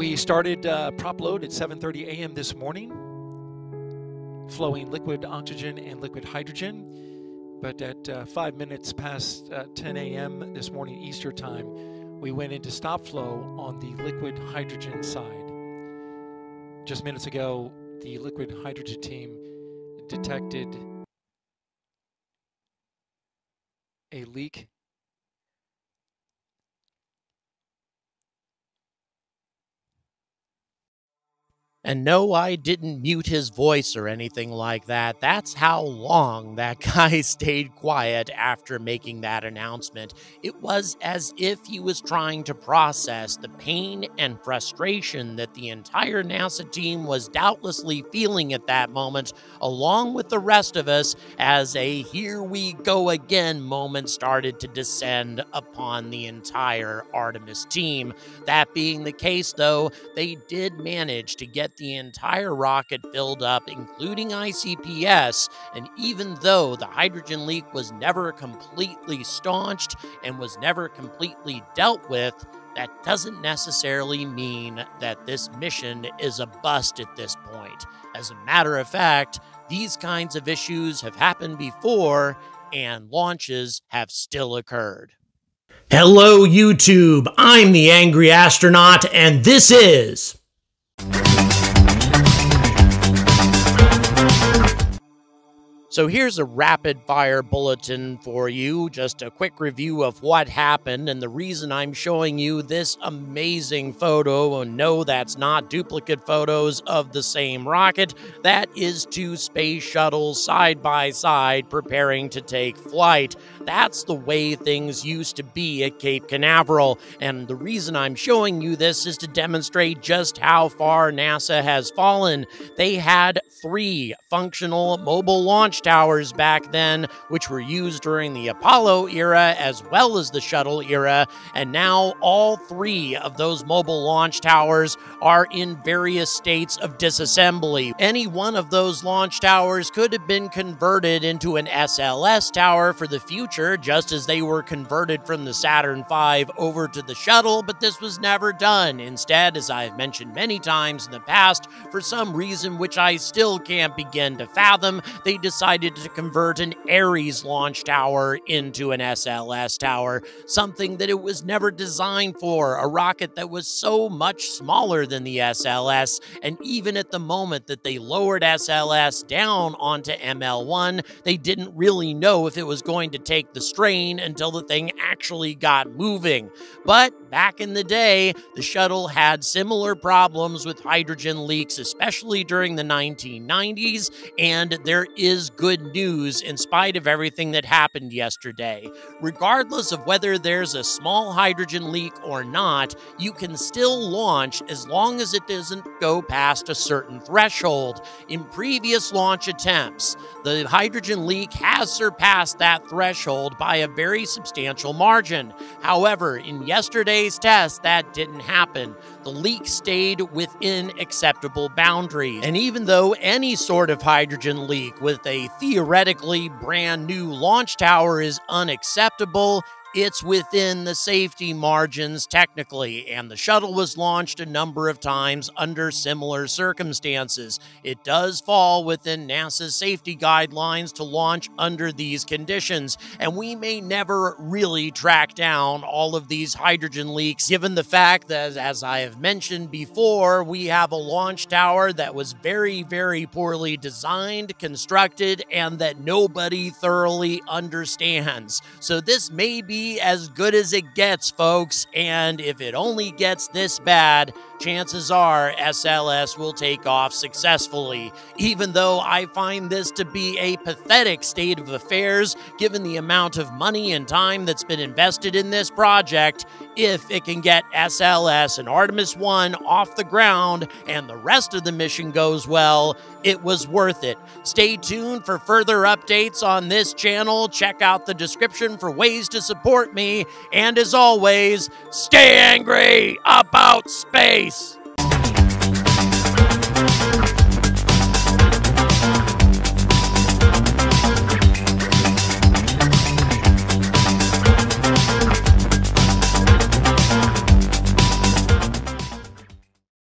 We started prop load at 7:30 a.m. this morning, flowing liquid oxygen and liquid hydrogen. But at 5 minutes past 10 a.m. this morning Eastern time, we went into stop flow on the liquid hydrogen side. Just minutes ago, the liquid hydrogen team detected a leak . And no, I didn't mute his voice or anything like that. That's how long that guy stayed quiet after making that announcement. It was as if he was trying to process the pain and frustration that the entire NASA team was doubtlessly feeling at that moment, along with the rest of us, as a "here we go again" moment started to descend upon the entire Artemis team. That being the case, though, they did manage to get the entire rocket filled up, including ICPS, and even though the hydrogen leak was never completely staunched and was never completely dealt with, that doesn't necessarily mean that this mission is a bust at this point. As a matter of fact, these kinds of issues have happened before, and launches have still occurred. Hello, YouTube. I'm the Angry Astronaut, and this is... So here's a rapid-fire bulletin for you, just a quick review of what happened, and the reason I'm showing you this amazing photo, and no, that's not duplicate photos of the same rocket, that is two space shuttles side-by-side preparing to take flight. That's the way things used to be at Cape Canaveral, and the reason I'm showing you this is to demonstrate just how far NASA has fallen. They had three functional mobile launch towers back then, which were used during the Apollo era as well as the shuttle era, and now all three of those mobile launch towers are in various states of disassembly. Any one of those launch towers could have been converted into an SLS tower for the future, just as they were converted from the Saturn V over to the shuttle, but this was never done. Instead, as I've mentioned many times in the past, for some reason which I still can't begin to fathom, they decided to convert an Ares launch tower into an SLS tower, something that it was never designed for, a rocket that was so much smaller than the SLS, and even at the moment that they lowered SLS down onto ML1, they didn't really know if it was going to take the strain until the thing actually got moving. But back in the day, the shuttle had similar problems with hydrogen leaks, especially during the 1990s, and there is good news in spite of everything that happened yesterday. Regardless of whether there's a small hydrogen leak or not, you can still launch as long as it doesn't go past a certain threshold. In previous launch attempts, the hydrogen leak has surpassed that threshold by a very substantial margin. However, in yesterday's test, that didn't happen. The leak stayed within acceptable boundaries. And even though any sort of hydrogen leak with a theoretically brand new launch tower is unacceptable, it's within the safety margins technically, and the shuttle was launched a number of times under similar circumstances. It does fall within NASA's safety guidelines to launch under these conditions, and we may never really track down all of these hydrogen leaks, given the fact that, as I have mentioned before, we have a launch tower that was very, very poorly designed, constructed, and that nobody thoroughly understands. So this may be as good as it gets, folks, and if it only gets this bad, chances are SLS will take off successfully, even though I find this to be a pathetic state of affairs given the amount of money and time that's been invested in this project. If it can get SLS and Artemis 1 off the ground and the rest of the mission goes well, it was worth it. Stay tuned for further updates on this channel. Check out the description for ways to support me. And as always, stay angry about space.